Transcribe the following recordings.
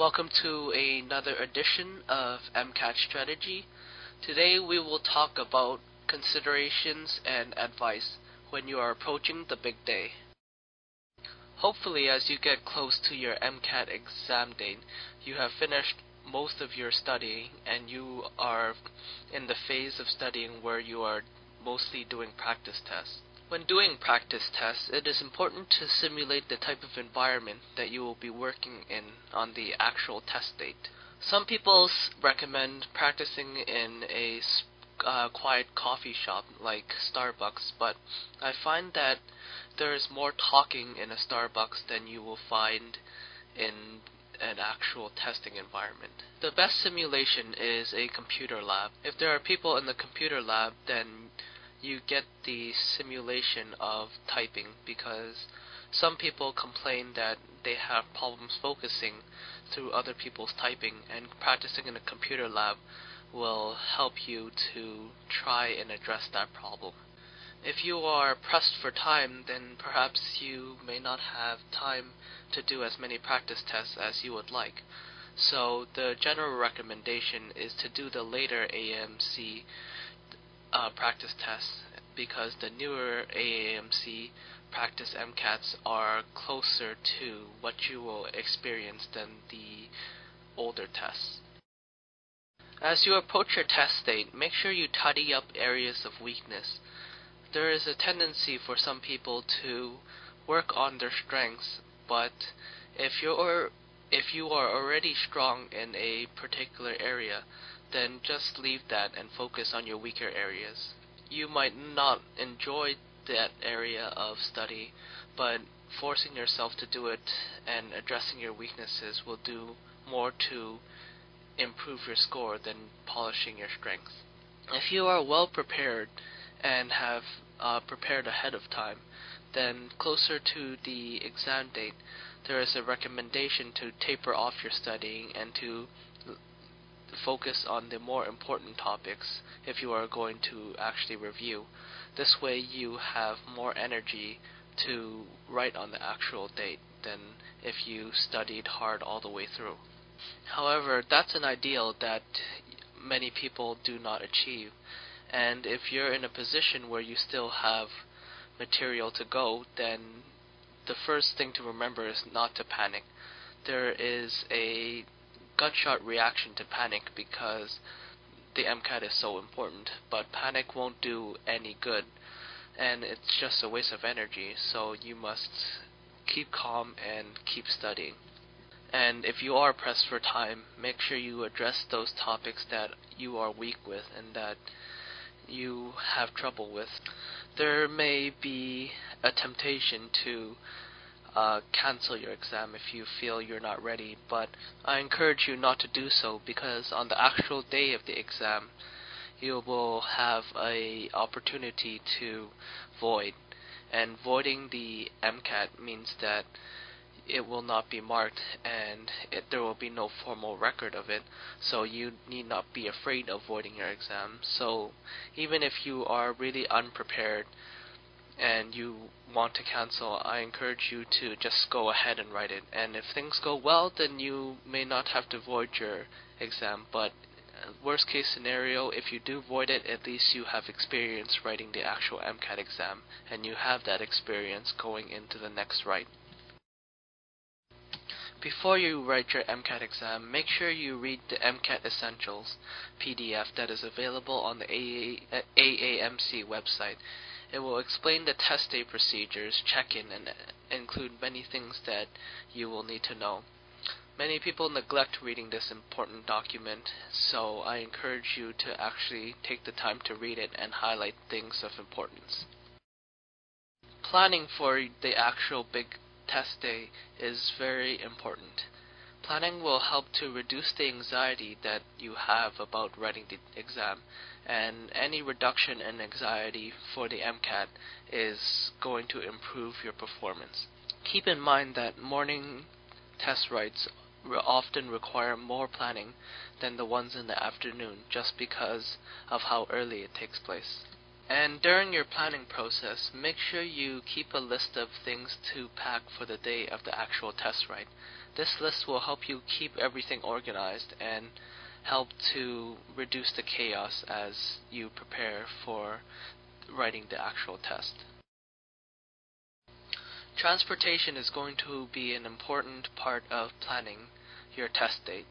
Welcome to another edition of MCAT Strategy. Today we will talk about considerations and advice when you are approaching the big day. Hopefully as you get close to your MCAT exam date, you have finished most of your studying and you are in the phase of studying where you are mostly doing practice tests. When doing practice tests, it is important to simulate the type of environment that you will be working in on the actual test date. Some people recommend practicing in a quiet coffee shop like Starbucks, but I find that there is more talking in a Starbucks than you will find in an actual testing environment. The best simulation is a computer lab. If there are people in the computer lab, then you get the simulation of typing, because some people complain that they have problems focusing through other people's typing, and practicing in a computer lab will help you to try and address that problem. If you are pressed for time, then perhaps you may not have time to do as many practice tests as you would like. So the general recommendation is to do the later AAMC practice tests, because the newer AAMC practice MCATs are closer to what you will experience than the older tests. As you approach your test date, make sure you tidy up areas of weakness. There is a tendency for some people to work on their strengths, but if you are already strong in a particular area, then just leave that and focus on your weaker areas. You might not enjoy that area of study, but forcing yourself to do it and addressing your weaknesses will do more to improve your score than polishing your strengths. If you are well prepared and have prepared ahead of time, then closer to the exam date, there is a recommendation to taper off your studying and to focus on the more important topics if you are going to actually review. This way you have more energy to write on the actual date than if you studied hard all the way through. However, that's an ideal that many people do not achieve, and if you're in a position where you still have material to go, then the first thing to remember is not to panic. There is a gut-shot reaction to panic because the MCAT is so important, but panic won't do any good and it's just a waste of energy, so you must keep calm and keep studying. And if you are pressed for time, make sure you address those topics that you are weak with and that you have trouble with. There may be a temptation to cancel your exam if you feel you're not ready, but I encourage you not to do so, because on the actual day of the exam you will have an opportunity to void, and voiding the MCAT means that it will not be marked and there will be no formal record of it, so you need not be afraid of voiding your exam. So even if you are really unprepared and you want to cancel, I encourage you to just go ahead and write it. And if things go well, then you may not have to void your exam, but worst case scenario, if you do void it, at least you have experience writing the actual MCAT exam and you have that experience going into the next write. Before you write your MCAT exam, make sure you read the MCAT Essentials PDF that is available on the AAMC website. It will explain the test day procedures, check-in, and include many things that you will need to know. Many people neglect reading this important document, so I encourage you to actually take the time to read it and highlight things of importance. Planning for the actual big test day is very important. Planning will help to reduce the anxiety that you have about writing the exam, and any reduction in anxiety for the MCAT is going to improve your performance. Keep in mind that morning test writes often require more planning than the ones in the afternoon, just because of how early it takes place. And during your planning process, make sure you keep a list of things to pack for the day of the actual test write. This list will help you keep everything organized and help to reduce the chaos as you prepare for writing the actual test. Transportation is going to be an important part of planning your test date.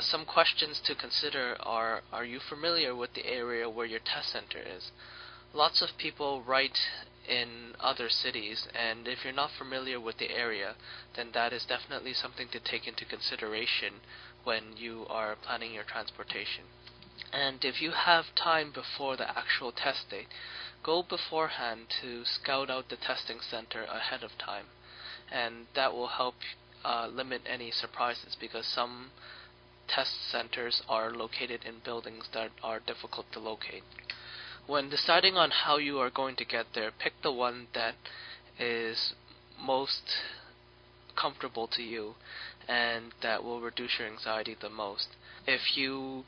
Some questions to consider are you familiar with the area where your test center is? Lots of people write in other cities, and if you're not familiar with the area, then that is definitely something to take into consideration when you are planning your transportation. And if you have time before the actual test date, go beforehand to scout out the testing center ahead of time, and that will help limit any surprises, because some test centers are located in buildings that are difficult to locate. When deciding on how you are going to get there, pick the one that is most comfortable to you and that will reduce your anxiety the most. If you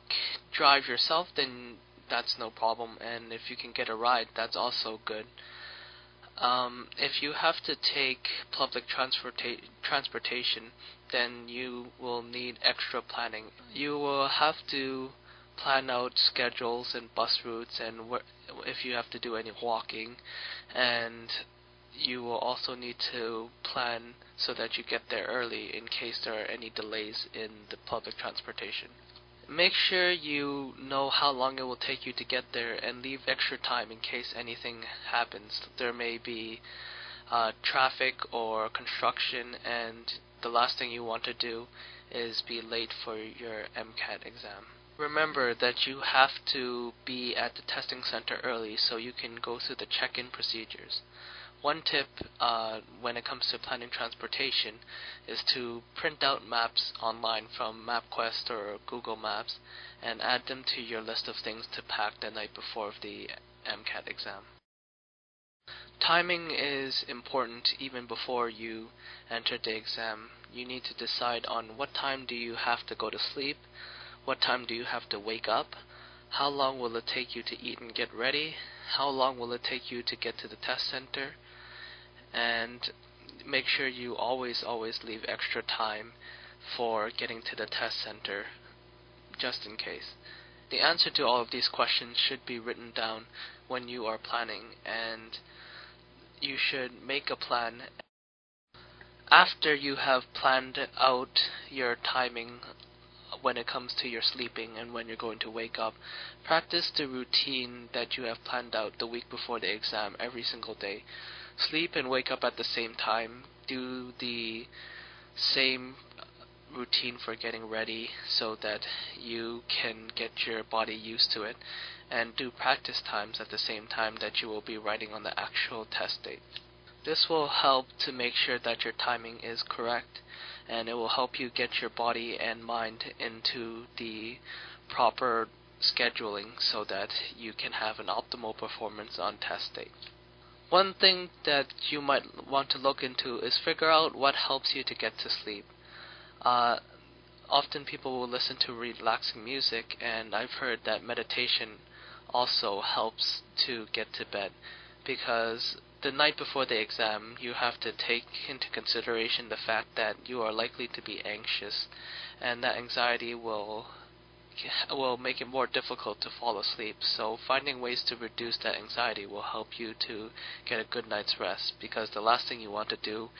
drive yourself, then that's no problem, and if you can get a ride, that's also good. If you have to take public transportation, then you will need extra planning. You will have to plan out schedules and bus routes, and if you have to do any walking, and you will also need to plan so that you get there early in case there are any delays in the public transportation. Make sure you know how long it will take you to get there and leave extra time in case anything happens. There may be traffic or construction, and the last thing you want to do is be late for your MCAT exam. Remember that you have to be at the testing center early so you can go through the check-in procedures. One tip when it comes to planning transportation is to print out maps online from MapQuest or Google Maps and add them to your list of things to pack the night before the MCAT exam. Timing is important even before you enter the exam. You need to decide on what time do you have to go to sleep, what time do you have to wake up, how long will it take you to eat and get ready, how long will it take you to get to the test center, and make sure you always leave extra time for getting to the test center just in case. The answer to all of these questions should be written down when you are planning, and you should make a plan. After you have planned out your timing when it comes to your sleeping and when you're going to wake up, practice the routine that you have planned out the week before the exam every single day. Sleep and wake up at the same time. Do the same routine for getting ready so that you can get your body used to it, and do practice times at the same time that you will be writing on the actual test date. This will help to make sure that your timing is correct, and it will help you get your body and mind into the proper scheduling so that you can have an optimal performance on test day. One thing that you might want to look into is figure out what helps you to get to sleep. Often people will listen to relaxing music, and I've heard that meditation also helps to get to bed, because the night before the exam, you have to take into consideration the fact that you are likely to be anxious, and that anxiety will make it more difficult to fall asleep. So finding ways to reduce that anxiety will help you to get a good night's rest, because the last thing you want to do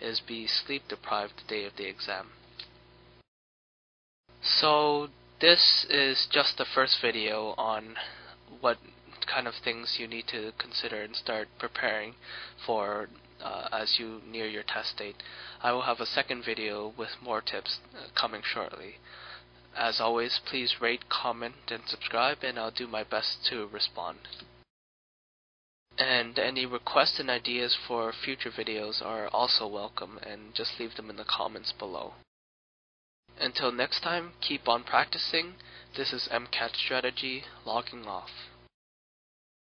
is be sleep deprived the day of the exam. So this is just the first video on what kind of things you need to consider and start preparing for as you near your test date. I will have a second video with more tips coming shortly. As always, please rate, comment, and subscribe, and I'll do my best to respond. And any requests and ideas for future videos are also welcome, and just leave them in the comments below. Until next time, keep on practicing. This is MCAT Strategy, logging off.